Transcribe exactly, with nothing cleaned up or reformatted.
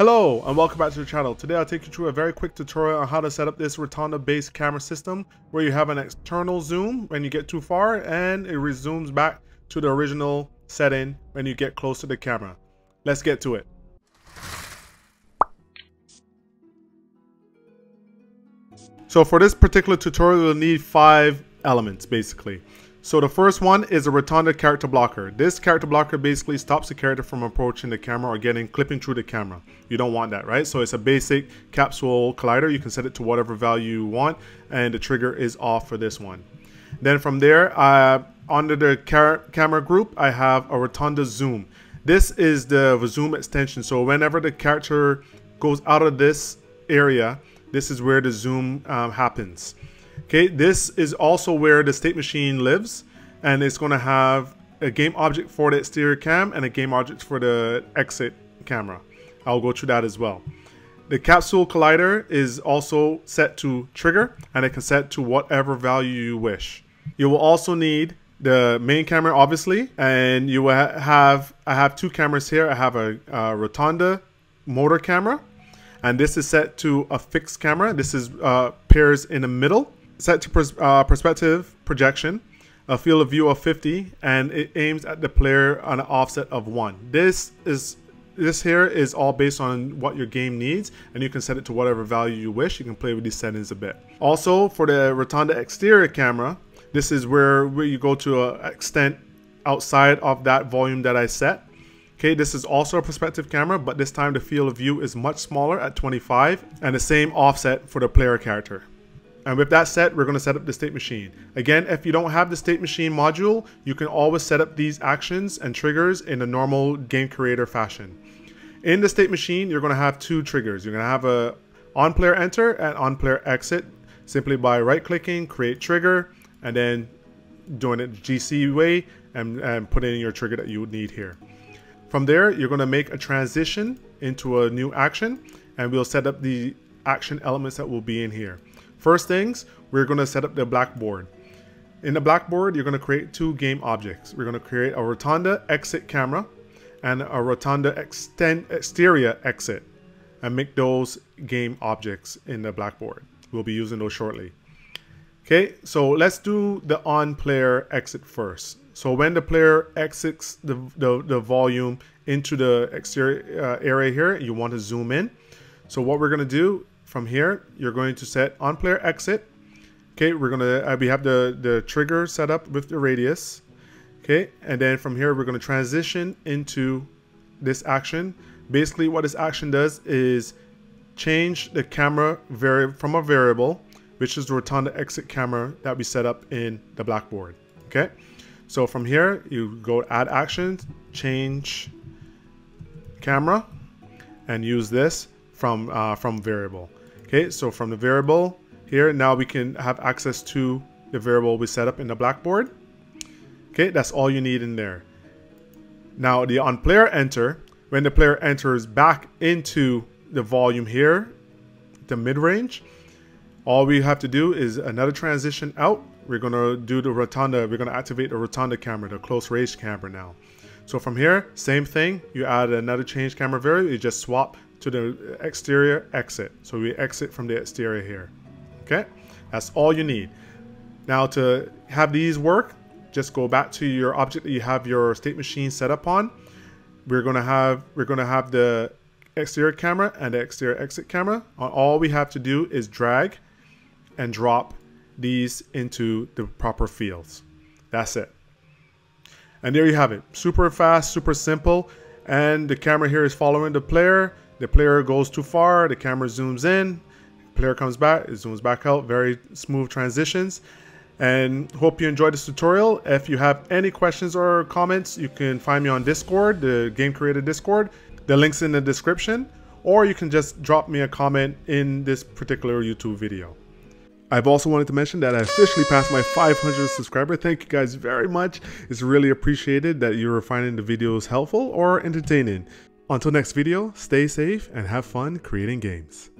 Hello and welcome back to the channel. Today I'll take you through a very quick tutorial on how to set up this Rotunda based camera system where you have an external zoom when you get too far and it resumes back to the original setting when you get close to the camera. Let's get to it. So for this particular tutorial you'll need five elements basically. So the first one is a Rotunda character blocker. This character blocker basically stops the character from approaching the camera or getting clipping through the camera. You don't want that, right? So it's a basic capsule collider. You can set it to whatever value you want and the trigger is off for this one. Then from there, uh, under the camera group, I have a Rotunda zoom. This is the zoom extension. So whenever the character goes out of this area, this is where the zoom um, happens. Okay, this is also where the State Machine lives, and it's going to have a game object for the exterior cam and a game object for the exit camera. I'll go through that as well. The capsule collider is also set to trigger, and it can set to whatever value you wish. You will also need the main camera, obviously, and you will have, I have two cameras here. I have a, a Rotunda motor camera, and this is set to a fixed camera. This is uh, pairs in the middle. Set to pers uh, perspective projection, a field of view of fifty, and it aims at the player on an offset of one. This is this here is all based on what your game needs, and you can set it to whatever value you wish. You can play with these settings a bit. Also, for the Rotunda exterior camera, this is where, where you go to an extent outside of that volume that I set. Okay, this is also a perspective camera, but this time the field of view is much smaller at twenty-five, and the same offset for the player character. And with that set, we're going to set up the State Machine. Again, if you don't have the State Machine module, you can always set up these actions and triggers in a normal Game Creator fashion. In the State Machine, you're going to have two triggers. You're going to have a on player enter and on player exit simply by right-clicking, create trigger, and then doing it G C way and, and putting in your trigger that you would need here. From there, you're going to make a transition into a new action, and we'll set up the action elements that will be in here. First things, we're going to set up the blackboard. In the blackboard, you're going to create two game objects. We're going to create a Rotunda exit camera and a Rotunda extend exterior exit, and make those game objects in the blackboard. We'll be using those shortly. Okay, so let's do the on player exit first. So when the player exits the, the, the volume into the exterior uh, area here, you want to zoom in. So what we're going to do from here, you're going to set on player exit. Okay, we're gonna uh, we have the the trigger set up with the radius. Okay, and then from here we're going to transition into this action. Basically, what this action does is change the camera vari from a variable, which is the Rotunda exit camera that we set up in the blackboard. Okay, so from here you go add actions, change camera, and use this from uh, from variable. Okay, so from the variable here, now we can have access to the variable we set up in the blackboard. Okay, that's all you need in there. Now the on player enter, when the player enters back into the volume here, the mid-range, all we have to do is another transition out. We're gonna do the Rotunda, we're gonna activate the Rotunda camera, the close range camera now. So from here, same thing, you add another change camera variable, you just swap to the exterior exit. So we exit from the exterior here. Okay, that's all you need. Now to have these work, just go back to your object that you have your State Machine set up on. We're gonna have we're gonna have the exterior camera and the exterior exit camera. All we have to do is drag and drop these into the proper fields. That's it. And there you have it. Super fast, super simple. And the camera here is following the player. The player goes too far, the camera zooms in, the player comes back, it zooms back out, very smooth transitions. And hope you enjoyed this tutorial. If you have any questions or comments, you can find me on Discord, the Game Creator Discord. The link's in the description, or you can just drop me a comment in this particular YouTube video. I've also wanted to mention that I officially passed my five hundredth subscriber. Thank you guys very much. It's really appreciated that you're finding the videos helpful or entertaining. Until next video, stay safe and have fun creating games.